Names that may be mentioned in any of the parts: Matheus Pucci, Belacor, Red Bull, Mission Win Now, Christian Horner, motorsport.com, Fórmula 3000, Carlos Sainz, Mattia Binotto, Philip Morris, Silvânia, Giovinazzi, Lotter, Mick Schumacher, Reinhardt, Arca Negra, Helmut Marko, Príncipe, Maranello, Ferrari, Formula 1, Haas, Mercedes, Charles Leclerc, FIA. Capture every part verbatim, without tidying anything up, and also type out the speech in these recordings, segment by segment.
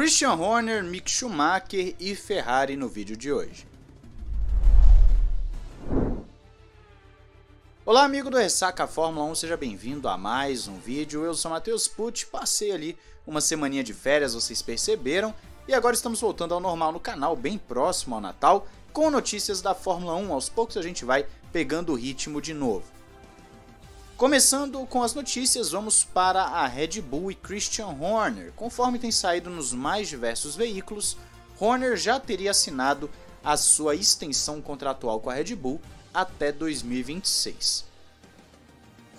Christian Horner, Mick Schumacher e Ferrari no vídeo de hoje. Olá amigo do Ressaca Fórmula um, seja bem-vindo a mais um vídeo. Eu sou Matheus Pucci, passei ali uma semaninha de férias, vocês perceberam, e agora estamos voltando ao normal no canal, bem próximo ao Natal, com notícias da Fórmula um. Aos poucos a gente vai pegando o ritmo de novo. Começando com as notícias, vamos para a Red Bull e Christian Horner. Conforme tem saído nos mais diversos veículos, Horner já teria assinado a sua extensão contratual com a Red Bull até dois mil e vinte e seis.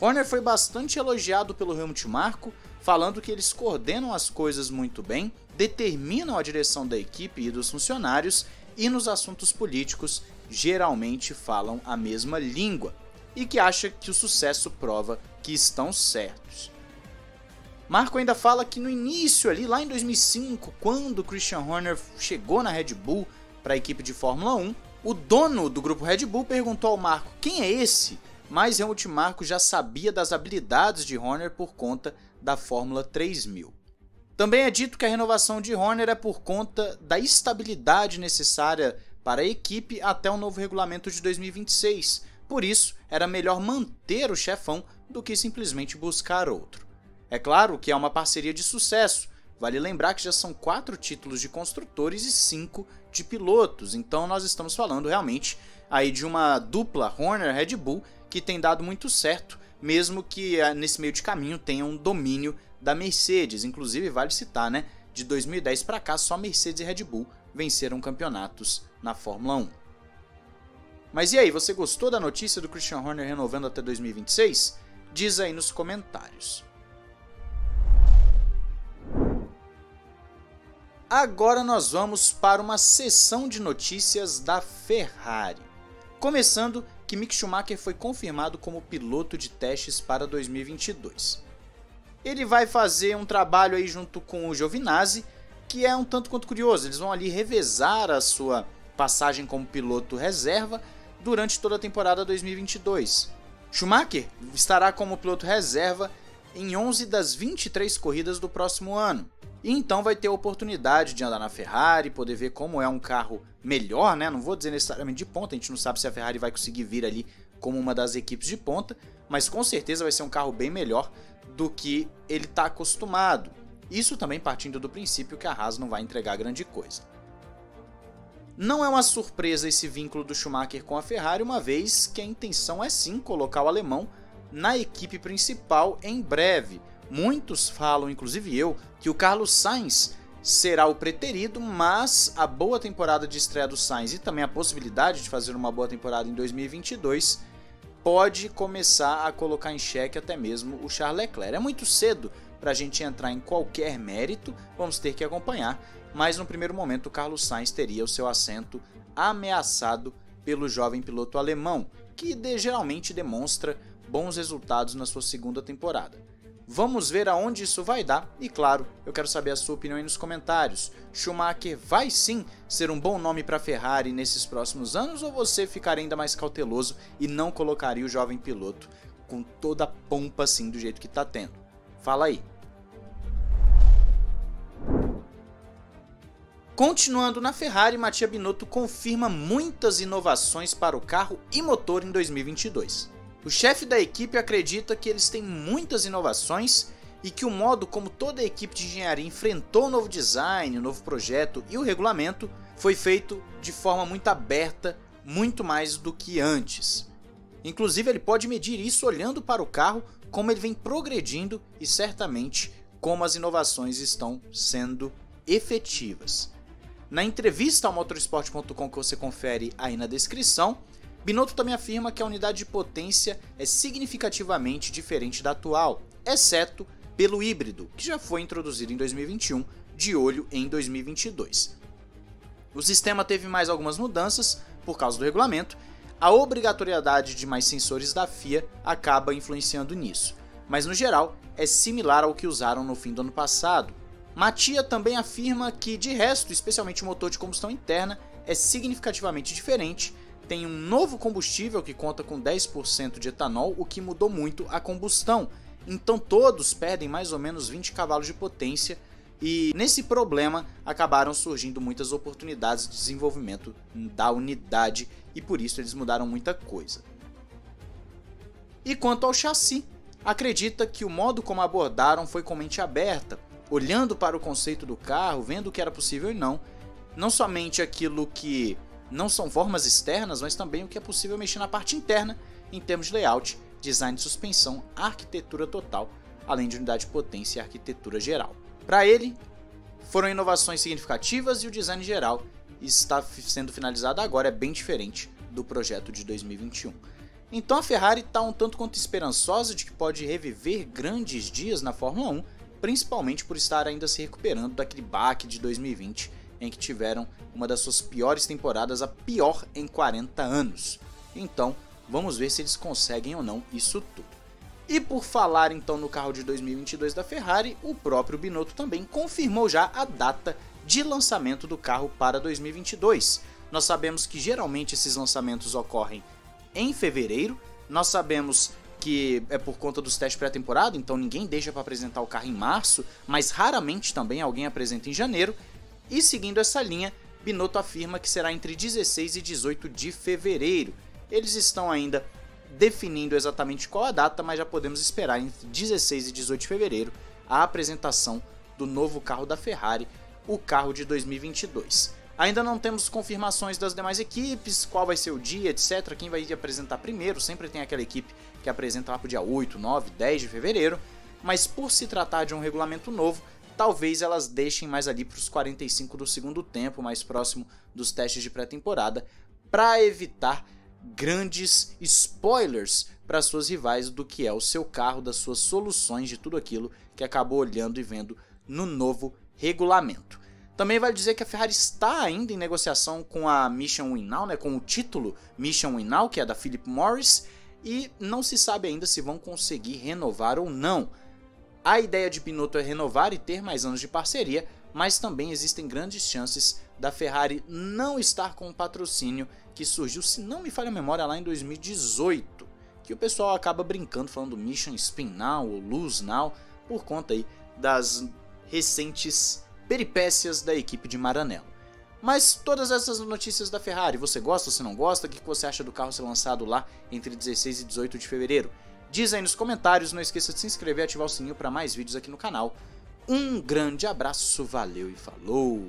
Horner foi bastante elogiado pelo Helmut Marko, falando que eles coordenam as coisas muito bem, determinam a direção da equipe e dos funcionários e nos assuntos políticos geralmente falam a mesma língua, e que acha que o sucesso prova que estão certos. Marko ainda fala que no início ali, lá em dois mil e cinco, quando Christian Horner chegou na Red Bull para a equipe de Fórmula um, o dono do grupo Red Bull perguntou ao Marko quem é esse, mas Helmut Marko já sabia das habilidades de Horner por conta da Fórmula três mil. Também é dito que a renovação de Horner é por conta da estabilidade necessária para a equipe até o novo regulamento de dois mil e vinte e seis, por isso, era melhor manter o chefão do que simplesmente buscar outro. É claro que é uma parceria de sucesso, vale lembrar que já são quatro títulos de construtores e cinco de pilotos, então nós estamos falando realmente aí de uma dupla Horner-Red Bull que tem dado muito certo, mesmo que nesse meio de caminho tenha um domínio da Mercedes. Inclusive vale citar, né, de dois mil e dez para cá só Mercedes e Red Bull venceram campeonatos na Fórmula um. Mas e aí, você gostou da notícia do Christian Horner renovando até dois mil e vinte e seis? Diz aí nos comentários. Agora nós vamos para uma sessão de notícias da Ferrari. Começando que Mick Schumacher foi confirmado como piloto de testes para dois mil e vinte e dois. Ele vai fazer um trabalho aí junto com o Giovinazzi, que é um tanto quanto curioso. Eles vão ali revezar a sua passagem como piloto reserva durante toda a temporada dois mil e vinte e dois. Schumacher estará como piloto reserva em onze das vinte e três corridas do próximo ano. E então vai ter a oportunidade de andar na Ferrari, poder ver como é um carro melhor, né? Não vou dizer necessariamente de ponta, a gente não sabe se a Ferrari vai conseguir vir ali como uma das equipes de ponta, mas com certeza vai ser um carro bem melhor do que ele está acostumado. Isso também partindo do princípio que a Haas não vai entregar grande coisa. Não é uma surpresa esse vínculo do Schumacher com a Ferrari, uma vez que a intenção é sim colocar o alemão na equipe principal em breve. Muitos falam, inclusive eu, que o Carlos Sainz será o preterido, mas a boa temporada de estreia do Sainz e também a possibilidade de fazer uma boa temporada em dois mil e vinte e dois pode começar a colocar em xeque até mesmo o Charles Leclerc. É muito cedo para a gente entrar em qualquer mérito, vamos ter que acompanhar, mas no primeiro momento o Carlos Sainz teria o seu assento ameaçado pelo jovem piloto alemão, que de, geralmente demonstra bons resultados na sua segunda temporada. Vamos ver aonde isso vai dar e, claro, eu quero saber a sua opinião aí nos comentários. Schumacher vai sim ser um bom nome para a Ferrari nesses próximos anos, ou você ficaria ainda mais cauteloso e não colocaria o jovem piloto com toda a pompa assim do jeito que está tendo? Fala aí. Continuando na Ferrari, Mattia Binotto confirma muitas inovações para o carro e motor em dois mil e vinte e dois. O chefe da equipe acredita que eles têm muitas inovações e que o modo como toda a equipe de engenharia enfrentou o novo design, o novo projeto e o regulamento foi feito de forma muito aberta, muito mais do que antes. Inclusive, ele pode medir isso olhando para o carro, como ele vem progredindo e certamente como as inovações estão sendo efetivas. Na entrevista ao motorsport ponto com que você confere aí na descrição, Binotto também afirma que a unidade de potência é significativamente diferente da atual, exceto pelo híbrido, que já foi introduzido em dois mil e vinte e um, de olho em dois mil e vinte e dois. O sistema teve mais algumas mudanças por causa do regulamento, a obrigatoriedade de mais sensores da F I A acaba influenciando nisso, mas no geral é similar ao que usaram no fim do ano passado. Mattia também afirma que de resto, especialmente o motor de combustão interna, é significativamente diferente, tem um novo combustível que conta com dez por cento de etanol, o que mudou muito a combustão, então todos perdem mais ou menos vinte cavalos de potência e nesse problema acabaram surgindo muitas oportunidades de desenvolvimento da unidade e por isso eles mudaram muita coisa. E quanto ao chassi, acredita que o modo como abordaram foi com mente aberta, olhando para o conceito do carro, vendo o que era possível e não, não somente aquilo que não são formas externas, mas também o que é possível mexer na parte interna em termos de layout, design de suspensão, arquitetura total, além de unidade de potência e arquitetura geral. Para ele, foram inovações significativas e o design geral está sendo finalizado agora, é bem diferente do projeto de dois mil e vinte e um. Então a Ferrari está um tanto quanto esperançosa de que pode reviver grandes dias na Fórmula um, principalmente por estar ainda se recuperando daquele baque de dois mil e vinte, em que tiveram uma das suas piores temporadas, a pior em quarenta anos. Então, vamos ver se eles conseguem ou não isso tudo. E por falar então no carro de dois mil e vinte e dois da Ferrari, o próprio Binotto também confirmou já a data de lançamento do carro para dois mil e vinte e dois. Nós sabemos que geralmente esses lançamentos ocorrem em fevereiro, nós sabemos que é por conta dos testes pré-temporada, então ninguém deixa para apresentar o carro em março, mas raramente também alguém apresenta em janeiro, e seguindo essa linha, Binotto afirma que será entre dezesseis e dezoito de fevereiro. Eles estão ainda definindo exatamente qual a data, mas já podemos esperar entre dezesseis e dezoito de fevereiro a apresentação do novo carro da Ferrari, o carro de dois mil e vinte e dois. Ainda não temos confirmações das demais equipes, qual vai ser o dia, etcétera, quem vai apresentar primeiro, sempre tem aquela equipe que apresenta lá para o dia oito, nove, dez de fevereiro, mas por se tratar de um regulamento novo, talvez elas deixem mais ali para os quarenta e cinco do segundo tempo, mais próximo dos testes de pré-temporada, para evitar grandes spoilers para suas rivais do que é o seu carro, das suas soluções, de tudo aquilo que acabou olhando e vendo no novo regulamento. Também vale dizer que a Ferrari está ainda em negociação com a Mission Win Now, né, com o título Mission Win Now, que é da Philip Morris, e não se sabe ainda se vão conseguir renovar ou não. A ideia de Binotto é renovar e ter mais anos de parceria, mas também existem grandes chances da Ferrari não estar com o patrocínio que surgiu, se não me falha a memória, lá em dois mil e dezoito, que o pessoal acaba brincando falando Mission Spin Now ou Lose Now, por conta aí das recentes peripécias da equipe de Maranello. Mas todas essas notícias da Ferrari, você gosta, você não gosta, o que você acha do carro ser lançado lá entre dezesseis e dezoito de fevereiro? Diz aí nos comentários, não esqueça de se inscrever e ativar o sininho para mais vídeos aqui no canal. Um grande abraço, valeu e falou!